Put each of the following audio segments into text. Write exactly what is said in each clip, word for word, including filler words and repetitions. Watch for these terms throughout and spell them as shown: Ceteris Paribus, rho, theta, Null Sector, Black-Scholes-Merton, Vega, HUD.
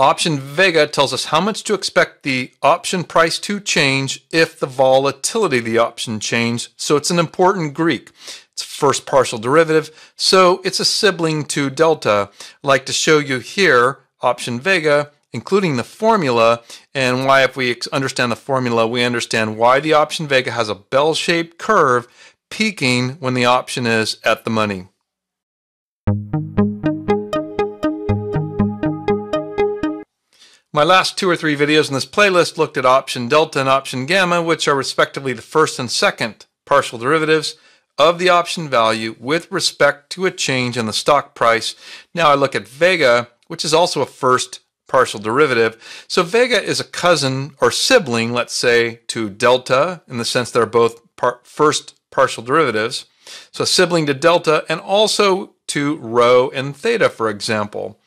Option Vega tells us how much to expect the option price to change if the volatility of the option changed, so it's an important Greek. It's first partial derivative, so it's a sibling to delta. I'd like to show you here option Vega, including the formula, and why if we understand the formula, we understand why the option Vega has a bell-shaped curve peaking when the option is at the money. My last two or three videos in this playlist looked at option delta and option gamma, which are respectively the first and second partial derivatives of the option value with respect to a change in the stock price. Now I look at Vega, which is also a first partial derivative. So Vega is a cousin or sibling, let's say, to delta, in the sense they're both par- first partial derivatives. So sibling to delta and also to rho and theta, for example.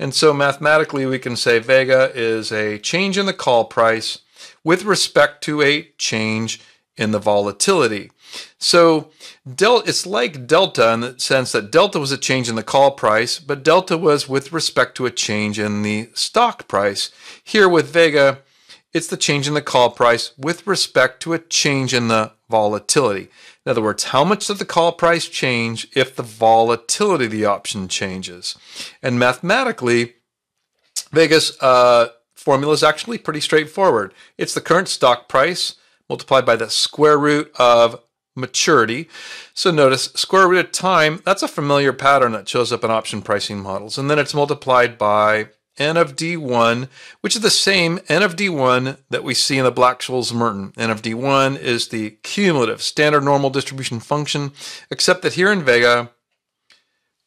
And so mathematically we can say Vega is a change in the call price with respect to a change in the volatility. So del it's like delta in the sense that delta was a change in the call price, but delta was with respect to a change in the stock price. Here with Vega, it's the change in the call price with respect to a change in the volatility. In other words, how much does the call price change if the volatility of the option changes? And mathematically, Vega's uh, formula is actually pretty straightforward. It's the current stock price multiplied by the square root of maturity. So notice square root of time, that's a familiar pattern that shows up in option pricing models. And then it's multiplied by N of D one, which is the same N of D one that we see in the Black-Scholes-Merton. N of D one is the cumulative standard normal distribution function, except that here in Vega,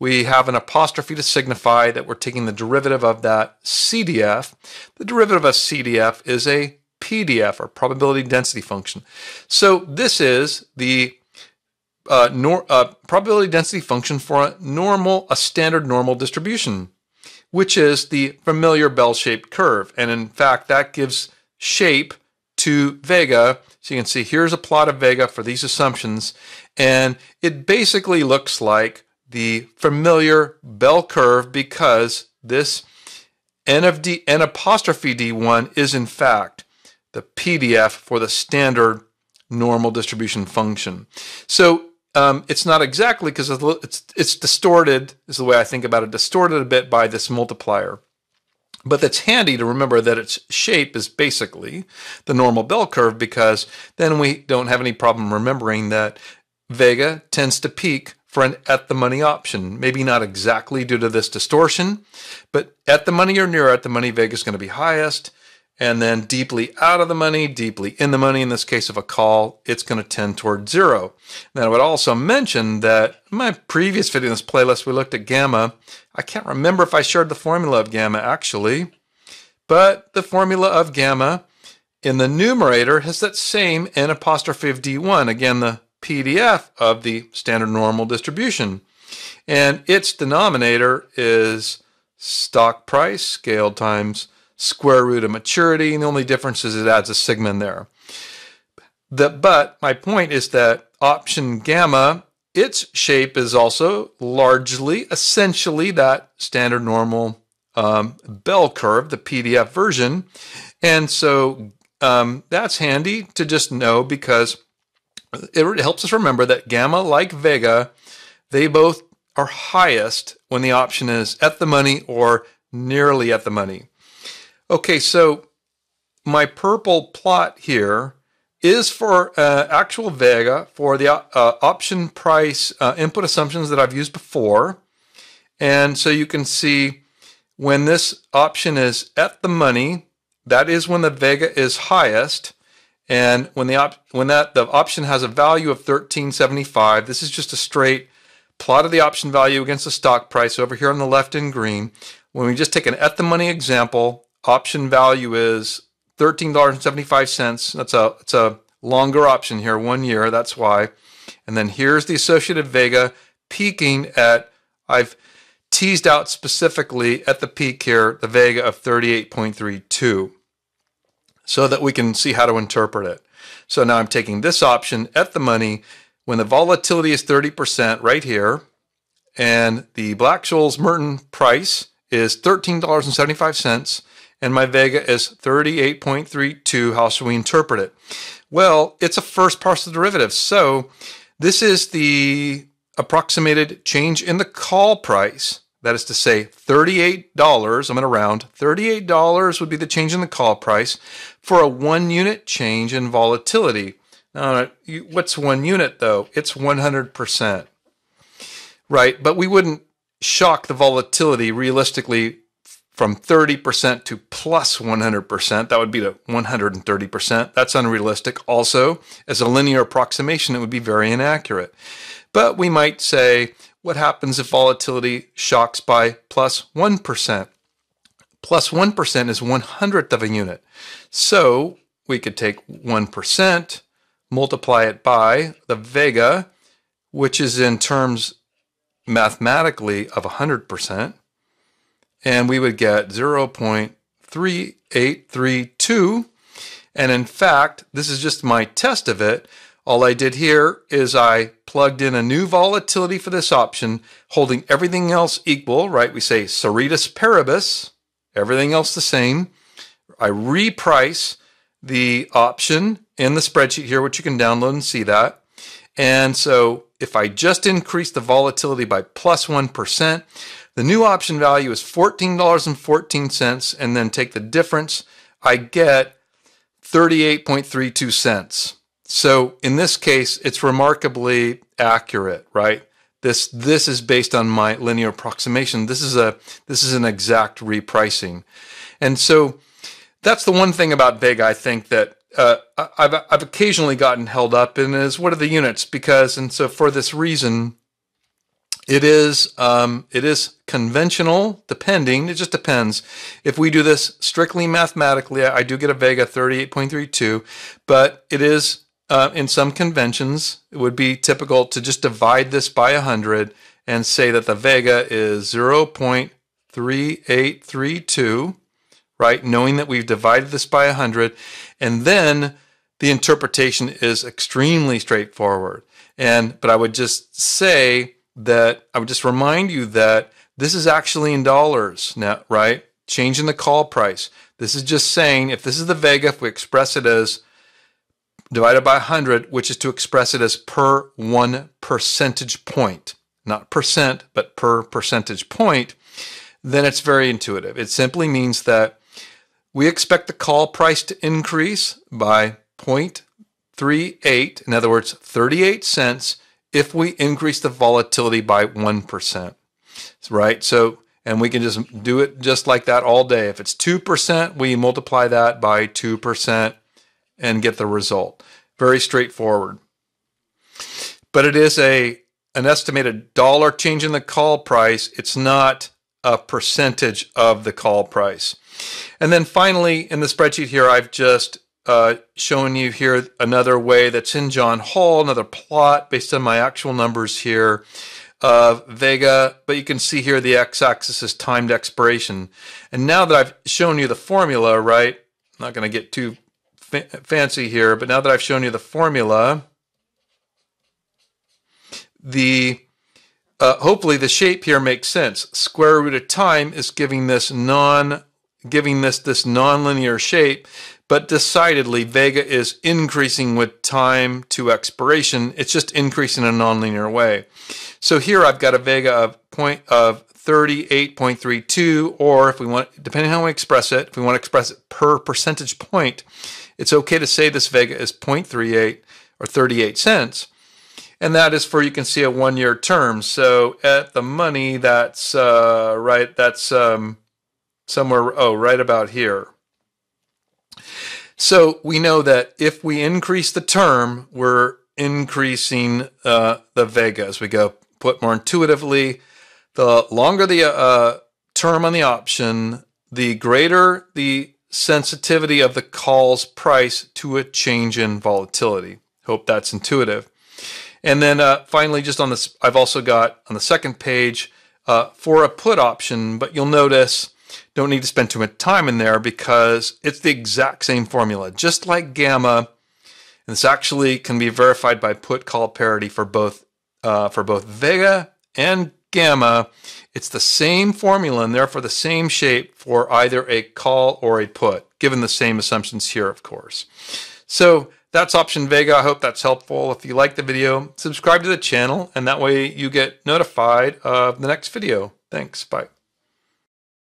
we have an apostrophe to signify that we're taking the derivative of that C D F. The derivative of C D F is a P D F, or probability density function. So this is the uh, nor uh, probability density function for a normal, a standard normal distribution, which is the familiar bell-shaped curve. And in fact, that gives shape to Vega. So you can see here's a plot of Vega for these assumptions. And it basically looks like the familiar bell curve because this N of D, N apostrophe D one is in fact the P D F for the standard normal distribution function. So Um, it's not exactly, because it's, it's distorted, is the way I think about it, distorted a bit by this multiplier. But that's handy to remember that its shape is basically the normal bell curve, because then we don't have any problem remembering that Vega tends to peak for an at-the-money option. Maybe not exactly due to this distortion, but at the money or near at the money, Vega is going to be highest. And then deeply out of the money, deeply in the money, in this case of a call, it's going to tend toward zero. Then I would also mention that in my previous video in this playlist, we looked at gamma. I can't remember if I shared the formula of gamma, actually. But the formula of gamma in the numerator has that same N apostrophe of D one. Again, the P D F of the standard normal distribution. And its denominator is stock price scaled times square root of maturity, and the only difference is it adds a sigma in there. The, but my point is that option gamma, its shape is also largely, essentially, that standard normal um, bell curve, the P D F version. And so um, that's handy to just know, because it helps us remember that gamma, like Vega, they both are highest when the option is at the money or nearly at the money. Okay, so my purple plot here is for uh, actual Vega for the uh, option price uh, input assumptions that I've used before. And so you can see when this option is at the money, that is when the Vega is highest. And when the op when that the option has a value of thirteen seventy-five, this is just a straight plot of the option value against the stock price over here on the left in green. When we just take an at the money example, option value is thirteen dollars and seventy-five cents. That's a, it's a longer option here, one year, that's why. And then here's the associated Vega peaking at, I've teased out specifically at the peak here, the Vega of thirty-eight point three two, so that we can see how to interpret it. So now I'm taking this option at the money when the volatility is thirty percent right here, and the Black-Scholes-Merton price is thirteen dollars and seventy-five cents, and my Vega is thirty-eight point three two. How should we interpret it? Well, it's a first partial derivative. So this is the approximated change in the call price. That is to say thirty-eight dollars, I'm going to round, thirty-eight dollars would be the change in the call price for a one unit change in volatility. Now, what's one unit though? It's one hundred percent, right? But we wouldn't shock the volatility realistically from thirty percent to plus one hundred percent. That would be to one hundred thirty percent. That's unrealistic. Also, as a linear approximation, it would be very inaccurate. But we might say, what happens if volatility shocks by plus one percent? Plus one percent is one hundredth of a unit. So we could take one percent, multiply it by the Vega, which is in terms mathematically of one hundred percent, and we would get zero point three eight three two. And in fact, this is just my test of it. All I did here is I plugged in a new volatility for this option, holding everything else equal, right? We say Ceteris Paribus, everything else the same. I reprice the option in the spreadsheet here, which you can download and see that. And so if I just increase the volatility by plus one percent, the new option value is fourteen dollars and fourteen cents, and then take the difference, I get thirty-eight point three two cents. So in this case, it's remarkably accurate, right? This this is based on my linear approximation. This is a this is an exact repricing, and so that's the one thing about Vega I think that uh, I've I've occasionally gotten held up in is what are the units? Because and so for this reason, it is um, it is conventional depending. It just depends. If we do this strictly mathematically, I, I do get a Vega thirty-eight point three two, but it is Uh, in some conventions, it would be typical to just divide this by one hundred and say that the Vega is zero point three eight three two, right? Knowing that we've divided this by one hundred. And then the interpretation is extremely straightforward. And but I would just say that, I would just remind you that this is actually in dollars now, right? Change in the call price. This is just saying, if this is the Vega, if we express it as divided by one hundred, which is to express it as per one percentage point, not percent, but per percentage point, then it's very intuitive. It simply means that we expect the call price to increase by zero point three eight, in other words, thirty-eight cents, if we increase the volatility by one percent, right? So, and we can just do it just like that all day. If it's two percent, we multiply that by two percent. And get the result. Very straightforward. But it is a an estimated dollar change in the call price. It's not a percentage of the call price. And then finally, in the spreadsheet here, I've just uh, shown you here another way that's in John Hall, another plot based on my actual numbers here of Vega. But you can see here the x-axis is timed expiration. And now that I've shown you the formula, right, I'm not going to get too fancy here, but now that I've shown you the formula, the uh, hopefully the shape here makes sense. Square root of time is giving this non giving this this nonlinear shape, but decidedly Vega is increasing with time to expiration. It's just increasing in a nonlinear way. So here I've got a Vega of point of thirty-eight point three two, or if we want, depending on how we express it, if we want to express it per percentage point, it's okay to say this Vega is zero point three eight or thirty-eight cents. And that is for, you can see, a one-year term. So at the money, that's uh, right, that's um, somewhere, oh, right about here. So we know that if we increase the term, we're increasing uh, the Vega as we go. Put more intuitively, the longer the uh, term on the option, the greater the sensitivity of the call's price to a change in volatility. Hope that's intuitive. And then uh, finally, just on this, I've also got on the second page uh, for a put option, but you'll notice don't need to spend too much time in there because it's the exact same formula, just like gamma. And this actually can be verified by put call parity for both uh, for both Vega and gamma, it's the same formula and therefore the same shape for either a call or a put, given the same assumptions here, of course. So that's option Vega. I hope that's helpful. If you like the video, subscribe to the channel, and that way you get notified of the next video. Thanks. Bye.